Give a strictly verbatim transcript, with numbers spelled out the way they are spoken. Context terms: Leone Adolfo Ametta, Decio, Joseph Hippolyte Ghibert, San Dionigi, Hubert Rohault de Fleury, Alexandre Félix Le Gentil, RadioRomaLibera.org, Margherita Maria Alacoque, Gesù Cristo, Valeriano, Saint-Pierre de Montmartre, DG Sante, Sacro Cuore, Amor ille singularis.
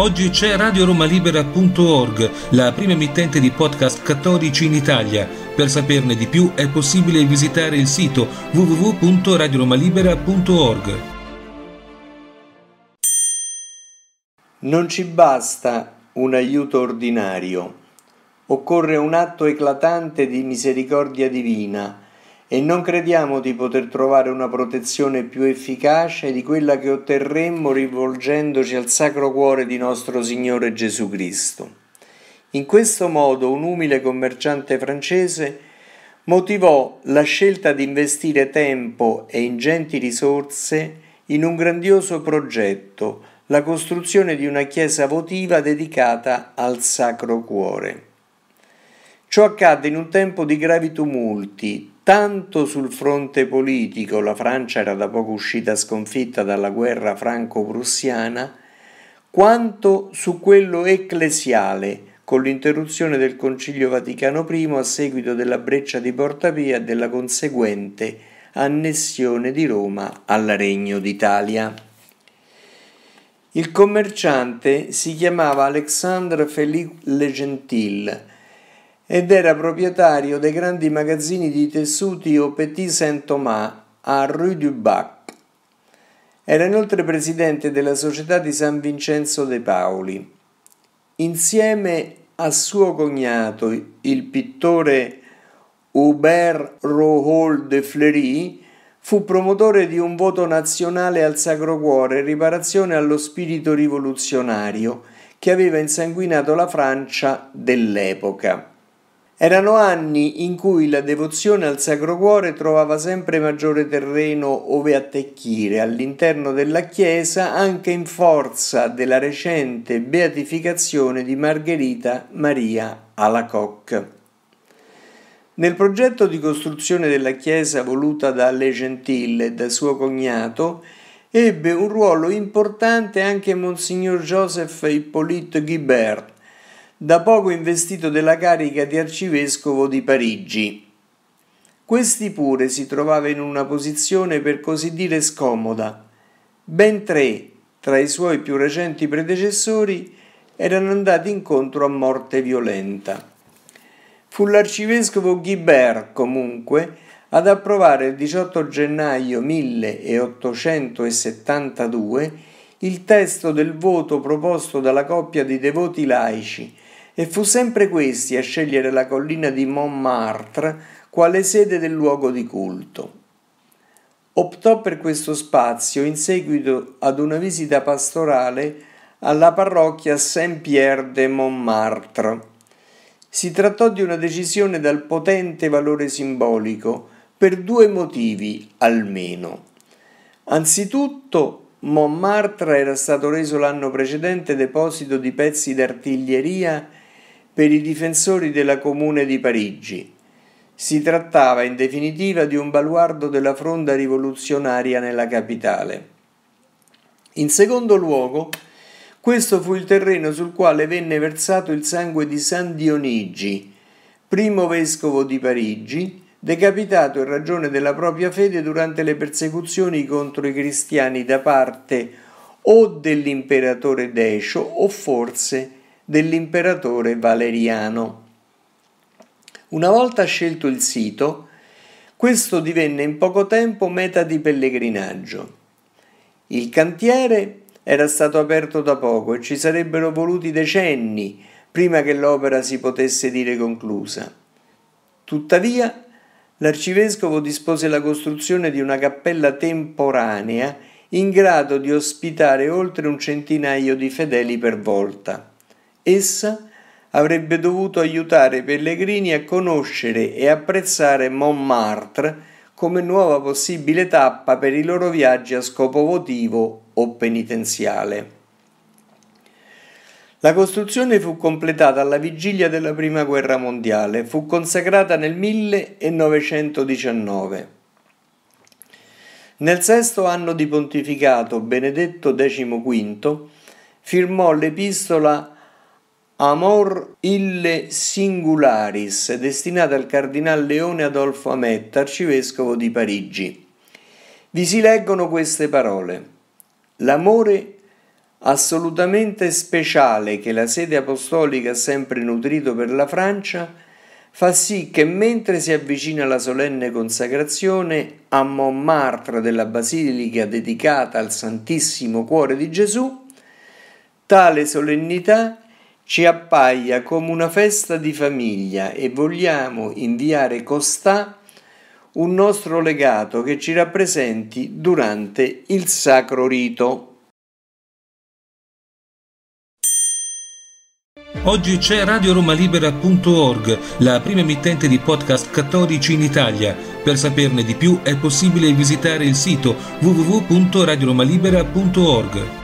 Oggi c'è radio roma libera punto org, la prima emittente di podcast cattolici in Italia. Per saperne di più è possibile visitare il sito w w w punto radio roma libera punto org. Non ci basta un aiuto ordinario, occorre un atto eclatante di misericordia divina, e non crediamo di poter trovare una protezione più efficace di quella che otterremmo rivolgendoci al Sacro Cuore di nostro Signore Gesù Cristo. In questo modo un umile commerciante francese motivò la scelta di investire tempo e ingenti risorse in un grandioso progetto, la costruzione di una chiesa votiva dedicata al Sacro Cuore. Ciò accadde in un tempo di gravi tumulti, tanto sul fronte politico, la Francia era da poco uscita sconfitta dalla guerra franco-prussiana, quanto su quello ecclesiale, con l'interruzione del Concilio Vaticano primo a seguito della breccia di Porta Pia e della conseguente annessione di Roma al Regno d'Italia. Il commerciante si chiamava Alexandre Félix Le Gentil ed era proprietario dei grandi magazzini di tessuti au Petit Saint-Thomas a Rue du Bac. Era inoltre presidente della Società di San Vincenzo de Paoli. Insieme a suo cognato, il pittore Hubert Rohault de Fleury, fu promotore di un voto nazionale al Sacro Cuore in riparazione allo spirito rivoluzionario che aveva insanguinato la Francia dell'epoca. Erano anni in cui la devozione al Sacro Cuore trovava sempre maggiore terreno ove attecchire all'interno della Chiesa, anche in forza della recente beatificazione di Margherita Maria Alacoque. Nel progetto di costruzione della Chiesa voluta da Le Gentil e da suo cognato, ebbe un ruolo importante anche Monsignor Joseph Hippolyte Ghibert, da poco investito della carica di arcivescovo di Parigi. Questi pure si trovava in una posizione per così dire scomoda. Ben tre, tra i suoi più recenti predecessori, erano andati incontro a morte violenta. Fu l'arcivescovo Ghibert, comunque, ad approvare il diciotto gennaio milleottocentosettantadue il testo del voto proposto dalla coppia di devoti laici, e fu sempre questi a scegliere la collina di Montmartre quale sede del luogo di culto. Optò per questo spazio in seguito ad una visita pastorale alla parrocchia Saint-Pierre de Montmartre. Si trattò di una decisione dal potente valore simbolico per due motivi almeno. Anzitutto, Montmartre era stato reso l'anno precedente deposito di pezzi d'artiglieria per i difensori della Comune di Parigi. Si trattava in definitiva di un baluardo della fronda rivoluzionaria nella capitale. In secondo luogo, questo fu il terreno sul quale venne versato il sangue di San Dionigi, primo vescovo di Parigi, decapitato in ragione della propria fede durante le persecuzioni contro i cristiani da parte o dell'imperatore Decio o forse dell'imperatore Valeriano. Una volta scelto il sito, questo divenne in poco tempo meta di pellegrinaggio. Il cantiere era stato aperto da poco e ci sarebbero voluti decenni prima che l'opera si potesse dire conclusa. Tuttavia, l'arcivescovo dispose la costruzione di una cappella temporanea in grado di ospitare oltre un centinaio di fedeli per volta. Essa avrebbe dovuto aiutare i pellegrini a conoscere e apprezzare Montmartre come nuova possibile tappa per i loro viaggi a scopo votivo o penitenziale. La costruzione fu completata alla vigilia della Prima Guerra Mondiale e fu consacrata nel millenovecentodiciannove. Nel sesto anno di pontificato, Benedetto quindici firmò l'epistola Amor ille singularis, destinata al cardinale Leone Adolfo Ametta, arcivescovo di Parigi. Vi si leggono queste parole: l'amore assolutamente speciale che la sede apostolica ha sempre nutrito per la Francia, fa sì che mentre si avvicina la solenne consacrazione a Montmartre della basilica dedicata al Santissimo Cuore di Gesù, tale solennità ci appaia come una festa di famiglia e vogliamo inviare costà un nostro legato che ci rappresenti durante il sacro rito. Oggi c'è Radio Roma Libera punto org, la prima emittente di podcast cattolici in Italia. Per saperne di più è possibile visitare il sito w w w punto radio roma libera punto org.